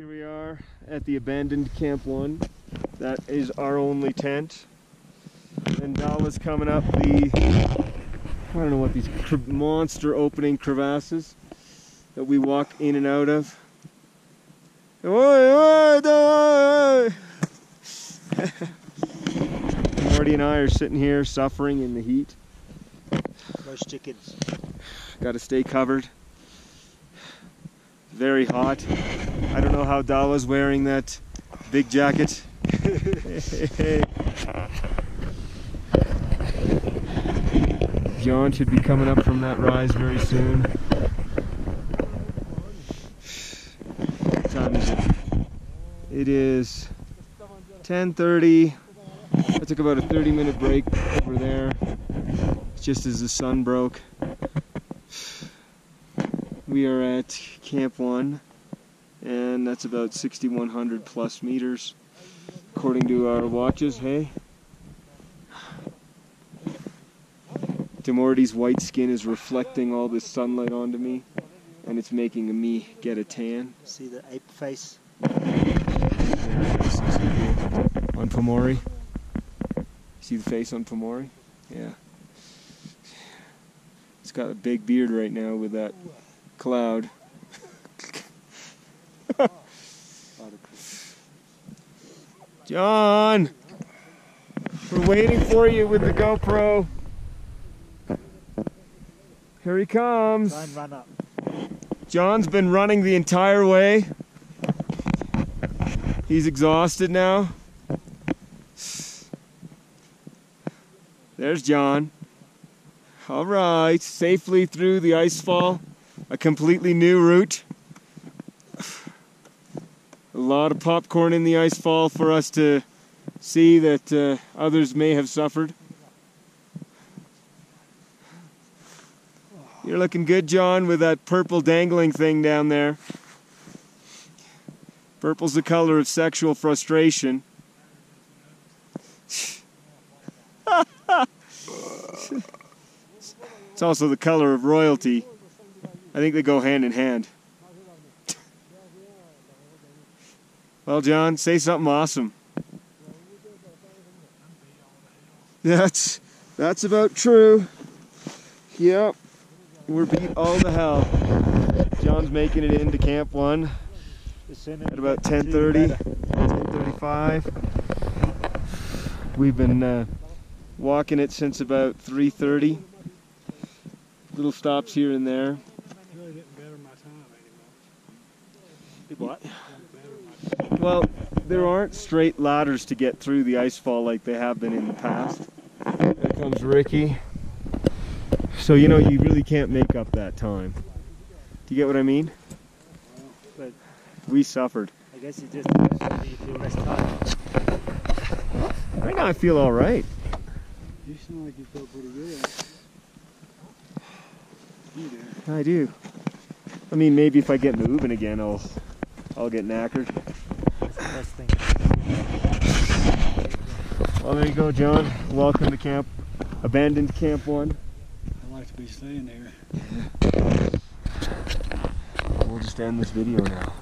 Here we are at the abandoned Camp 1. That is our only tent. And Nala's coming up the, I don't know what these monster opening crevasses that we walk in and out of. Marty and I are sitting here suffering in the heat. Roast chickens. Gotta stay covered. Very hot. I don't know how Dala's wearing that big jacket. John should be coming up from that rise very soon. What time is it? It is 10:30. I took about a 30-minute break over there, just as the sun broke. We are at Camp 1, and that's about 6,100 plus meters, according to our watches, hey? Pumori's white skin is reflecting all this sunlight onto me, and it's making me get a tan. See the ape face? On Pumori? See the face on Pumori? Yeah. It's got a big beard right now with that cloud. John! We're waiting for you with the GoPro. Here he comes. Try and run up. John's been running the entire way. He's exhausted now. There's John. All right, safely through the ice fall. A completely new route. A lot of popcorn in the ice fall for us to see that others may have suffered. You're looking good, John, with that purple dangling thing down there. Purple's the color of sexual frustration. It's also the color of royalty. I think they go hand in hand. Well, John, say something awesome. That's about true. Yep. We're beat all to hell. John's making it into Camp 1 at about 10:30, 10:35. We've been walking it since about 3:30. Little stops here and there. What? Well, there aren't straight ladders to get through the ice fall like they have been in the past. Here comes Ricky. So, you know, you really can't make up that time. Do you get what I mean? But we suffered. I guess you just feel less tired. Right now I feel all right. You sound like you feel pretty good. You do. I do. I mean, maybe if I get moving again, I'll get knackered. That's the best thing. Well, there you go, John. Welcome to camp. Abandoned Camp 1. To be staying there. We'll just end this video now.